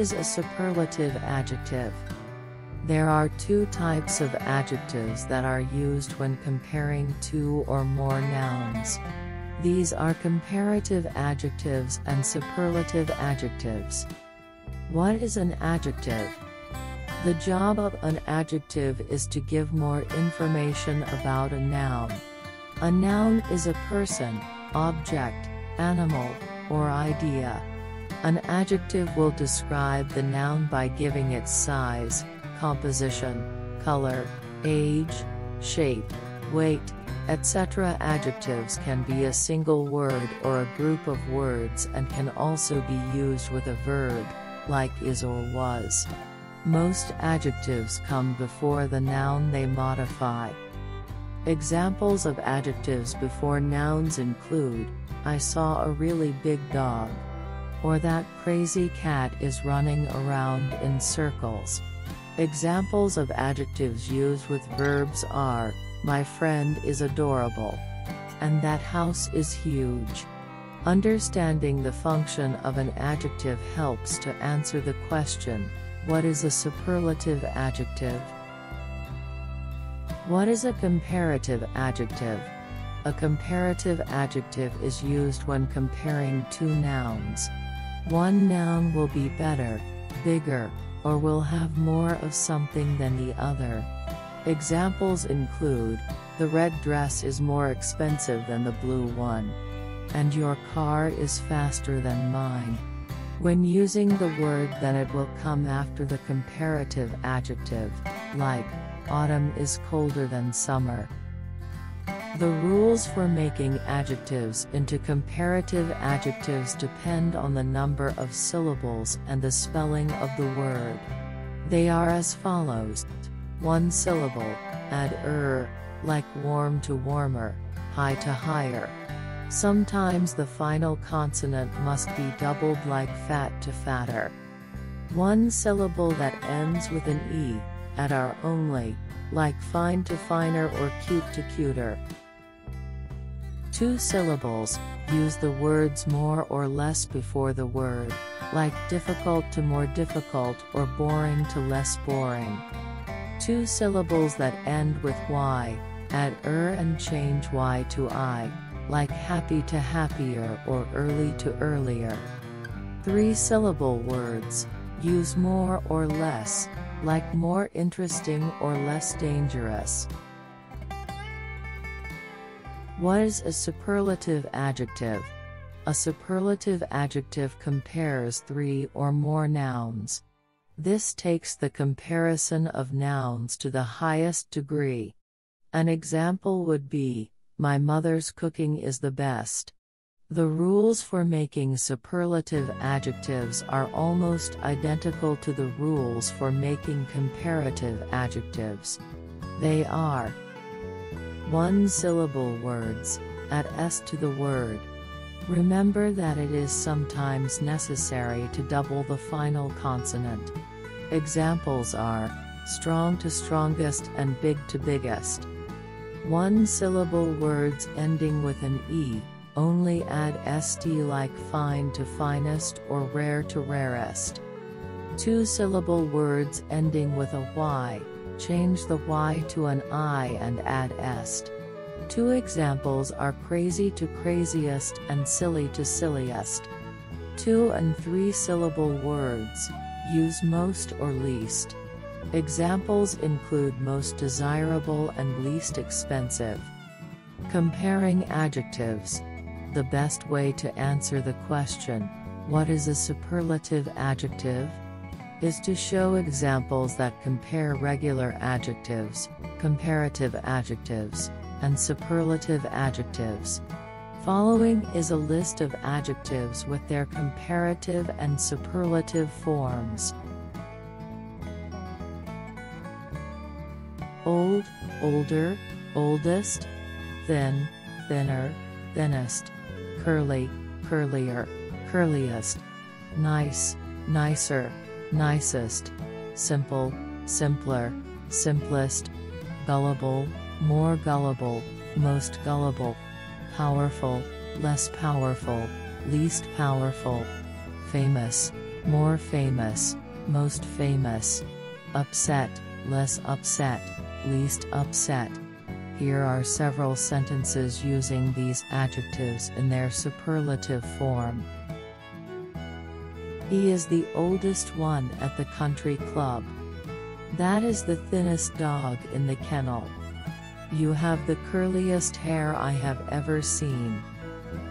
is a superlative adjective. There are two types of adjectives that are used when comparing two or more nouns. These are comparative adjectives and superlative adjectives. What is an adjective? The job of an adjective is to give more information about a noun. A noun is a person, object, animal, or idea. An adjective will describe the noun by giving its size, composition, color, age, shape, weight, etc. Adjectives can be a single word or a group of words and can also be used with a verb, like is or was. Most adjectives come before the noun they modify. Examples of adjectives before nouns include, I saw a really big dog, or that crazy cat is running around in circles. Examples of adjectives used with verbs are, my friend is adorable, and that house is huge. Understanding the function of an adjective helps to answer the question, what is a superlative adjective? What is a comparative adjective? A comparative adjective is used when comparing two nouns. One noun will be better, bigger, or will have more of something than the other. Examples include, the red dress is more expensive than the blue one, and your car is faster than mine. When using the word then, it will come after the comparative adjective, like, autumn is colder than summer. The rules for making adjectives into comparative adjectives depend on the number of syllables and the spelling of the word. They are as follows. One syllable, add like warm to warmer, high to higher. Sometimes the final consonant must be doubled like fat to fatter. One syllable that ends with an E, add only, like fine to finer or cute to cuter. Two syllables, use the words more or less before the word, like difficult to more difficult or boring to less boring. Two syllables that end with Y, add and change Y to I, like happy to happier or early to earlier. Three syllable words, use more or less, like more interesting or less dangerous. What is a superlative adjective? A superlative adjective compares three or more nouns. This takes the comparison of nouns to the highest degree. An example would be, my mother's cooking is the best. The rules for making superlative adjectives are almost identical to the rules for making comparative adjectives. They are one-syllable words, add s to the word. Remember that it is sometimes necessary to double the final consonant. Examples are strong to strongest and big to biggest. One-syllable words ending with an E, only add st like fine to finest or rare to rarest. Two-syllable words ending with a Y, change the Y to an I and add est. Two examples are crazy to craziest and silly to silliest. Two- and three-syllable words, use most or least. Examples include most desirable and least expensive. Comparing adjectives. The best way to answer the question, what is a superlative adjective? Is to show examples that compare regular adjectives, comparative adjectives, and superlative adjectives. Following is a list of adjectives with their comparative and superlative forms. Old, older, oldest, thin, thinner, thinnest, curly, curlier, curliest, nice, nicer, nicest, simple, simpler, simplest, gullible, more gullible, most gullible, powerful, less powerful, least powerful, famous, More famous, most famous. Upset, less upset, least upset. Here are several sentences using these adjectives in their superlative form. He is the oldest one at the country club. That is the thinnest dog in the kennel. You have the curliest hair I have ever seen.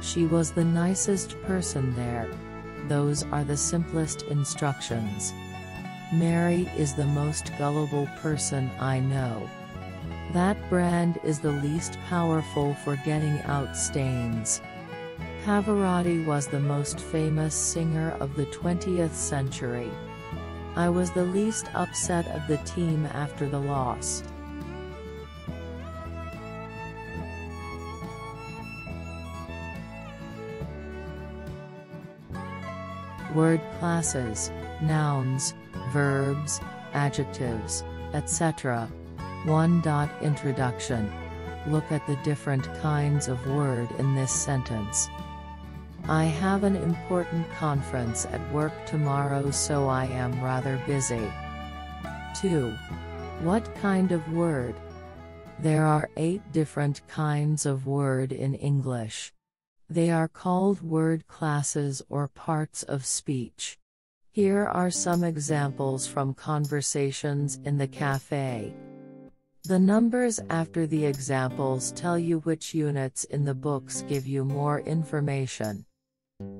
She was the nicest person there. Those are the simplest instructions. Mary is the most gullible person I know. That brand is the least powerful for getting out stains. Pavarotti was the most famous singer of the 20th century. I was the least upset of the team after the loss. Word classes, nouns, verbs, adjectives, etc. 1. Introduction. Look at the different kinds of word in this sentence. I have an important conference at work tomorrow, so I am rather busy. 2. What kind of word? There are 8 different kinds of word in English. They are called word classes or parts of speech. Here are some examples from conversations in the cafe. The numbers after the examples tell you which units in the books give you more information.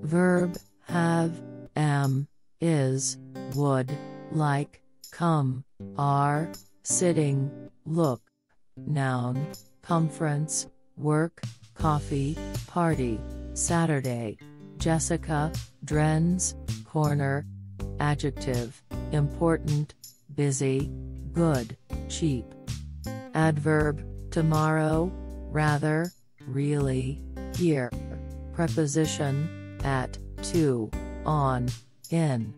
Verb, have, am, is, would, like, come, are, sitting, look. Noun, conference, work, coffee, party, Saturday, Jessica, Dren's, corner. Adjective, important, busy, good, cheap. Adverb, tomorrow, rather, really, here. Preposition, at, to, on, in.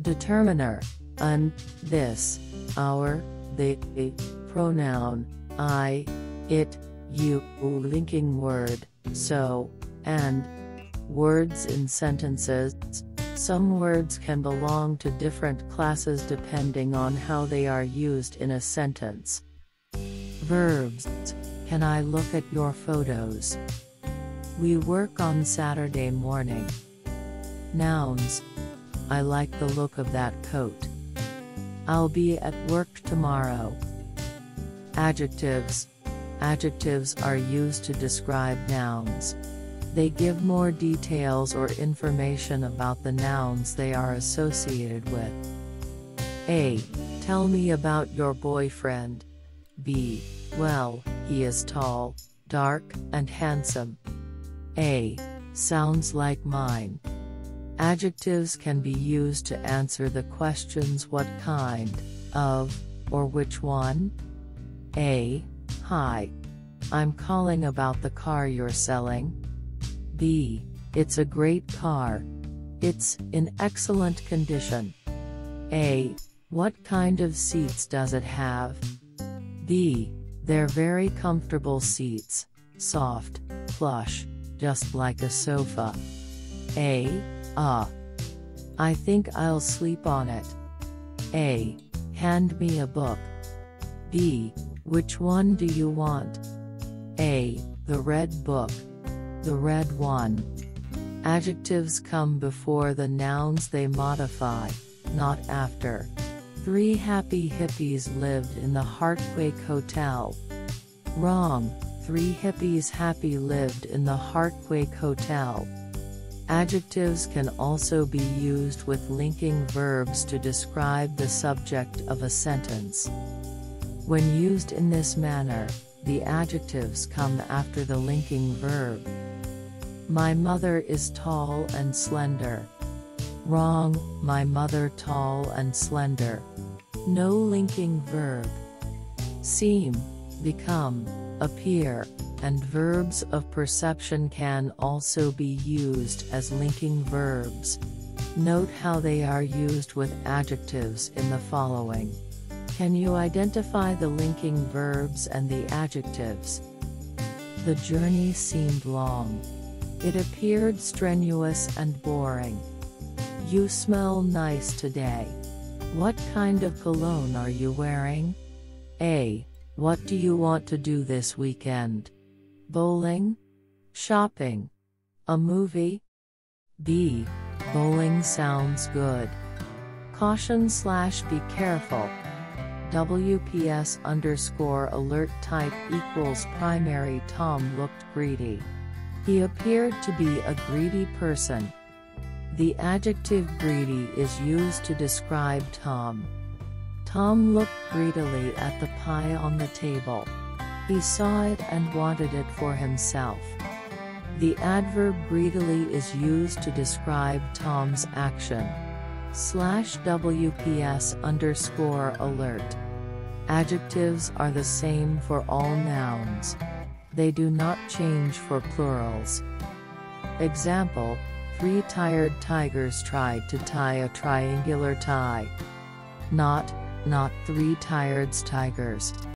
Determiner, an, this, our, the. Pronoun, I, it, you. Linking word, so, and. Words in sentences. Some words can belong to different classes depending on how they are used in a sentence. Verbs. Can I look at your photos? We work on Saturday morning. Nouns. I like the look of that coat. I'll be at work tomorrow. Adjectives. Adjectives are used to describe nouns. They give more details or information about the nouns they are associated with. A. Tell me about your boyfriend. B. Well, he is tall, dark, and handsome. A. Sounds like mine. Adjectives can be used to answer the questions what kind, of, or which one? A. Hi. I'm calling about the car you're selling. B. It's a great car. It's in excellent condition. A. What kind of seats does it have? B. They're very comfortable seats, soft, plush, just like a sofa. A. I think I'll sleep on it. A. Hand me a book. B. Which one do you want? A. The red book. The red one. Adjectives come before the nouns they modify, not after. 3 happy hippies lived in the Heartquake Hotel. Wrong. 3 hippies happy lived in the Heartquake Hotel. Adjectives can also be used with linking verbs to describe the subject of a sentence. When used in this manner, the adjectives come after the linking verb. My mother is tall and slender. Wrong. My mother tall and slender. No linking verb. Seem, become, appear, and verbs of perception can also be used as linking verbs. Note how they are used with adjectives in the following. Can you identify the linking verbs and the adjectives? The journey seemed long. It appeared strenuous and boring. You smell nice today. What kind of cologne are you wearing? A. What do you want to do this weekend? Bowling? Shopping? A movie? B. Bowling sounds good. Caution/be careful. WPS_alert type = primary. Tom looked greedy. He appeared to be a greedy person. The adjective greedy is used to describe Tom. Tom looked greedily at the pie on the table. He saw it and wanted it for himself. The adverb greedily is used to describe Tom's action. /WPS_alert. Adjectives are the same for all nouns. They do not change for plurals. Example: 3 tired tigers tried to tie a triangular tie. Not 3 tired tigers.